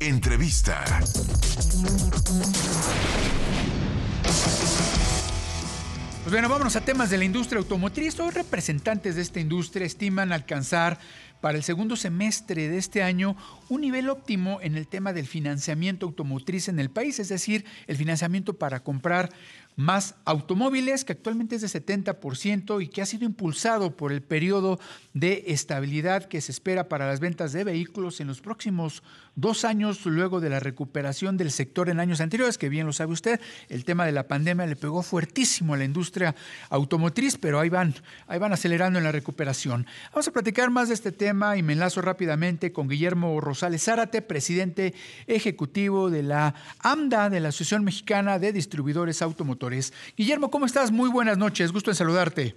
Entrevista. Pues bueno, vámonos a temas de la industria automotriz. Hoy representantes de esta industria estiman alcanzar para el segundo semestre de este año un nivel óptimo en el tema del financiamiento automotriz en el país, es decir, el financiamiento para comprar más automóviles, que actualmente es de 70% y que ha sido impulsado por el periodo de estabilidad que se espera para las ventas de vehículos en los próximos 2 años, luego de la recuperación del sector en años anteriores, que bien lo sabe usted, el tema de la pandemia le pegó fuertísimo a la industria automotriz, pero ahí van acelerando en la recuperación. Vamos a platicar más de este tema y me enlazo rápidamente con Guillermo Rosales Zárate, presidente ejecutivo de la AMDA, de la Asociación Mexicana de Distribuidores Automotores. Guillermo, ¿cómo estás? Muy buenas noches, gusto en saludarte.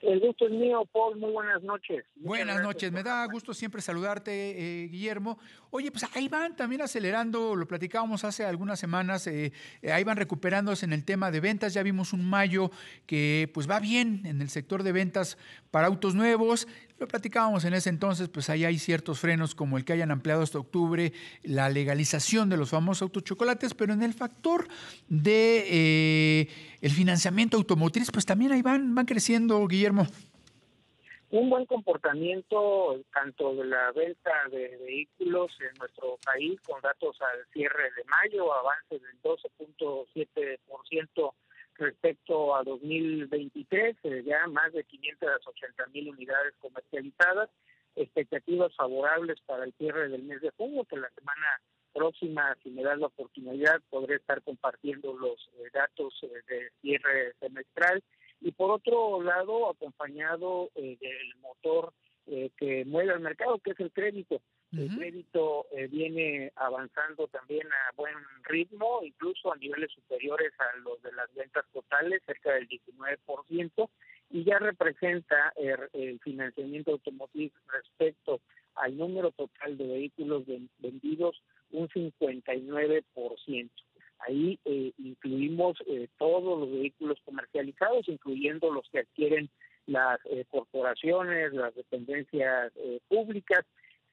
El gusto es mío, Paul, muy buenas noches. Buenas noches, me da gusto siempre saludarte, Guillermo. Oye, pues ahí van también acelerando, lo platicábamos hace algunas semanas, ahí van recuperándose en el tema de ventas, ya vimos un mayo que pues va bien en el sector de ventas para autos nuevos. Lo platicábamos en ese entonces, pues ahí hay ciertos frenos como el que hayan ampliado hasta octubre la legalización de los famosos autos chocolates, pero en el factor de el financiamiento automotriz, pues también ahí van creciendo, Guillermo. Un buen comportamiento tanto de la venta de vehículos en nuestro país, con datos al cierre de mayo, avances del 12.7% respecto a 2023, ya más de 580,000 unidades comercializadas, expectativas favorables para el cierre del mes de junio, que la semana próxima, si me das la oportunidad, podré estar compartiendo los datos de cierre semestral. Y por otro lado, acompañado del motor que mueve al mercado, que es el crédito. El crédito viene avanzando también a buen ritmo, incluso a niveles superiores a los de las ventas totales, cerca del 19%, y ya representa el financiamiento automotriz respecto al número total de vehículos vendidos un 59%. Ahí incluimos todos los vehículos comercializados, incluyendo los que adquieren las corporaciones, las dependencias públicas.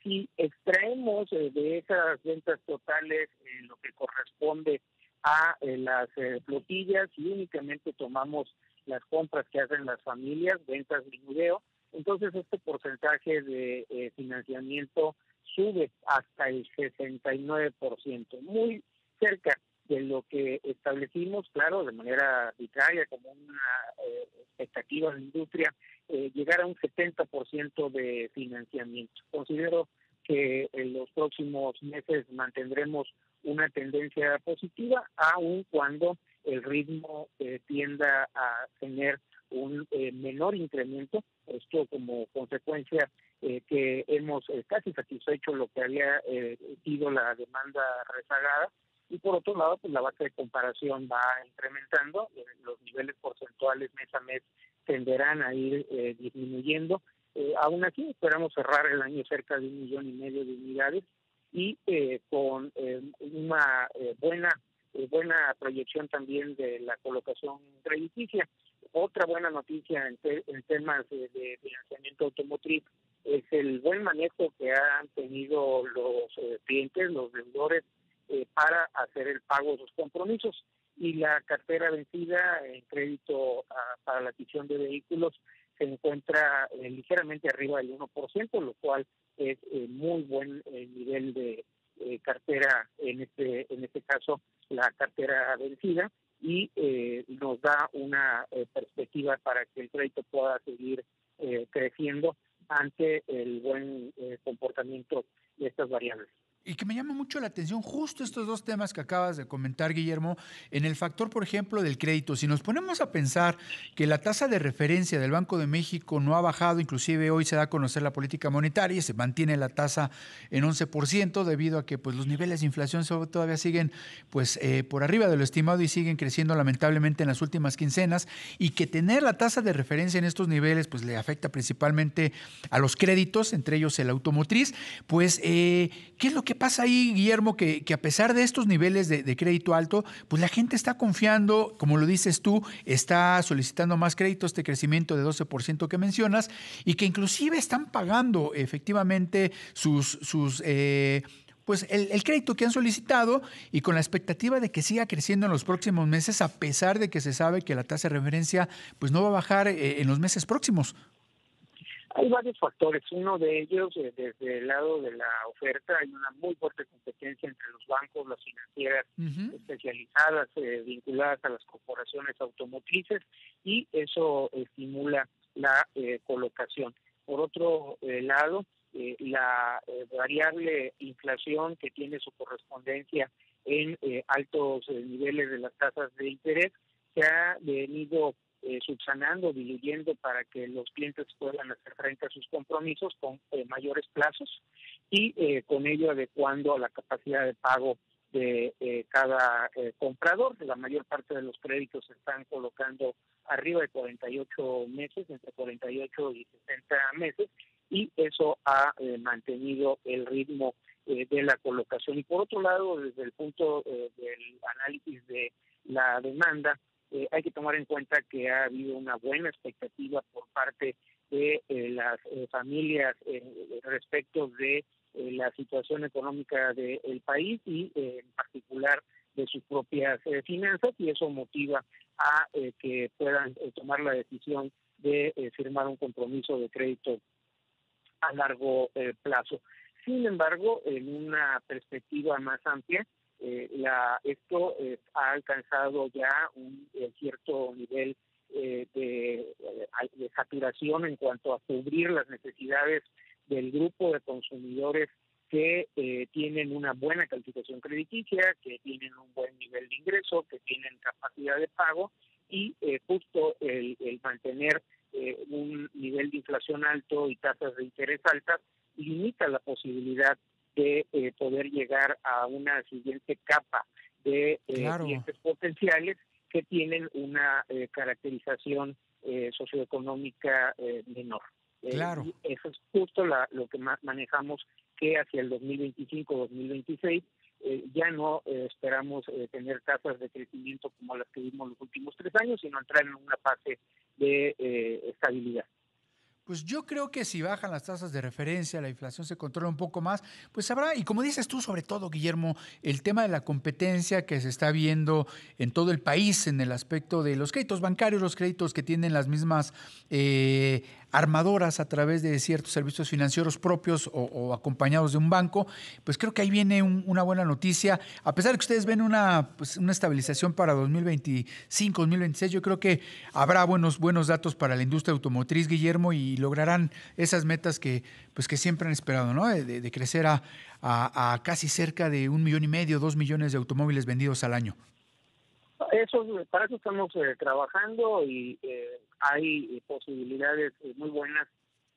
Si extraemos de esas ventas totales lo que corresponde a las flotillas y únicamente tomamos las compras que hacen las familias, ventas menudeo, entonces este porcentaje de financiamiento sube hasta el 69%, muy cerca de lo que establecimos, claro, de manera arbitraria, como una expectativa de la industria, llegar a un 70% de financiamiento. Considero que en los próximos meses mantendremos una tendencia positiva, aun cuando el ritmo tienda a tener un menor incremento, esto como consecuencia que hemos casi satisfecho lo que había sido la demanda rezagada, y por otro lado, pues la base de comparación va incrementando, los niveles porcentuales mes a mes tenderán a ir disminuyendo. Aún así, esperamos cerrar el año cerca de 1,5 millones de unidades y con una buena proyección también de la colocación crediticia. Otra buena noticia en temas de financiamiento automotriz es el buen manejo que han tenido los clientes, los deudores, para hacer el pago de sus compromisos, y la cartera vencida en crédito para la adquisición de vehículos se encuentra ligeramente arriba del 1%, lo cual es muy buen nivel de cartera, en este caso la cartera vencida, y nos da una perspectiva para que el crédito pueda seguir creciendo ante el buen comportamiento de estas variables. Y que me llama mucho la atención justo estos dos temas que acabas de comentar, Guillermo, en el factor, por ejemplo, del crédito. Si nos ponemos a pensar que la tasa de referencia del Banco de México no ha bajado, inclusive hoy se da a conocer la política monetaria, se mantiene la tasa en 11% debido a que pues, los niveles de inflación todavía siguen pues, por arriba de lo estimado y siguen creciendo lamentablemente en las últimas quincenas, y que tener la tasa de referencia en estos niveles pues le afecta principalmente a los créditos, entre ellos el automotriz. Pues, ¿qué es lo que pasa ahí, Guillermo, que a pesar de estos niveles de crédito alto, pues la gente está confiando, como lo dices tú, está solicitando más crédito, este crecimiento de 12% que mencionas, y que inclusive están pagando efectivamente sus pues el crédito que han solicitado y con la expectativa de que siga creciendo en los próximos meses, a pesar de que se sabe que la tasa de referencia pues no va a bajar en los meses próximos. Hay varios factores. Uno de ellos, desde el lado de la oferta, hay una muy fuerte competencia entre los bancos, las financieras especializadas, vinculadas a las corporaciones automotrices, y eso estimula la colocación. Por otro lado, la variable inflación, que tiene su correspondencia en altos niveles de las tasas de interés, se ha venido subsanando, diluyendo, para que los clientes puedan hacer frente a sus compromisos con mayores plazos y con ello adecuando a la capacidad de pago de cada comprador. La mayor parte de los créditos se están colocando arriba de 48 meses, entre 48 y 60 meses, y eso ha mantenido el ritmo de la colocación. Y por otro lado, desde el punto del análisis de la demanda, hay que tomar en cuenta que ha habido una buena expectativa por parte de las familias respecto de la situación económica del país y en particular de sus propias finanzas, y eso motiva a que puedan tomar la decisión de firmar un compromiso de crédito a largo plazo. Sin embargo, en una perspectiva más amplia, esto ha alcanzado ya un cierto nivel de saturación en cuanto a cubrir las necesidades del grupo de consumidores que tienen una buena calificación crediticia, que tienen un buen nivel de ingreso, que tienen capacidad de pago, y justo el mantener un nivel de inflación alto y tasas de interés altas limita la posibilidad de poder llegar a una siguiente capa de clientes potenciales que tienen una caracterización socioeconómica menor. Y eso es justo lo que más manejamos, que hacia el 2025-2026 ya no esperamos tener tasas de crecimiento como las que vimos los últimos 3 años, sino entrar en una fase de estabilidad. Pues yo creo que si bajan las tasas de referencia, la inflación se controla un poco más, pues habrá, y como dices tú, sobre todo, Guillermo, el tema de la competencia que se está viendo en todo el país en el aspecto de los créditos bancarios, los créditos que tienen las mismas armadoras a través de ciertos servicios financieros propios o acompañados de un banco, pues creo que ahí viene una buena noticia. A pesar de que ustedes ven una estabilización para 2025, 2026, yo creo que habrá buenos datos para la industria automotriz, Guillermo, y lograrán esas metas que siempre han esperado, ¿no? De crecer a casi cerca de 1,5 millones, 2 millones de automóviles vendidos al año. Para eso estamos trabajando, y hay posibilidades muy buenas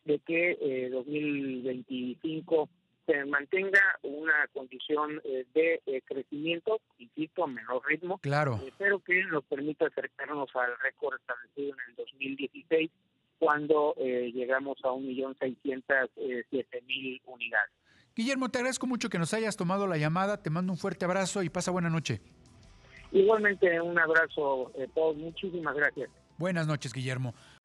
de que 2025 se mantenga una condición de crecimiento, insisto, a menor ritmo, pero que nos permita acercarnos al récord establecido en el 2016, cuando llegamos a 1,607,000 unidades. Guillermo, te agradezco mucho que nos hayas tomado la llamada, te mando un fuerte abrazo y pasa buena noche. Igualmente, un abrazo a todos, muchísimas gracias. Buenas noches, Guillermo.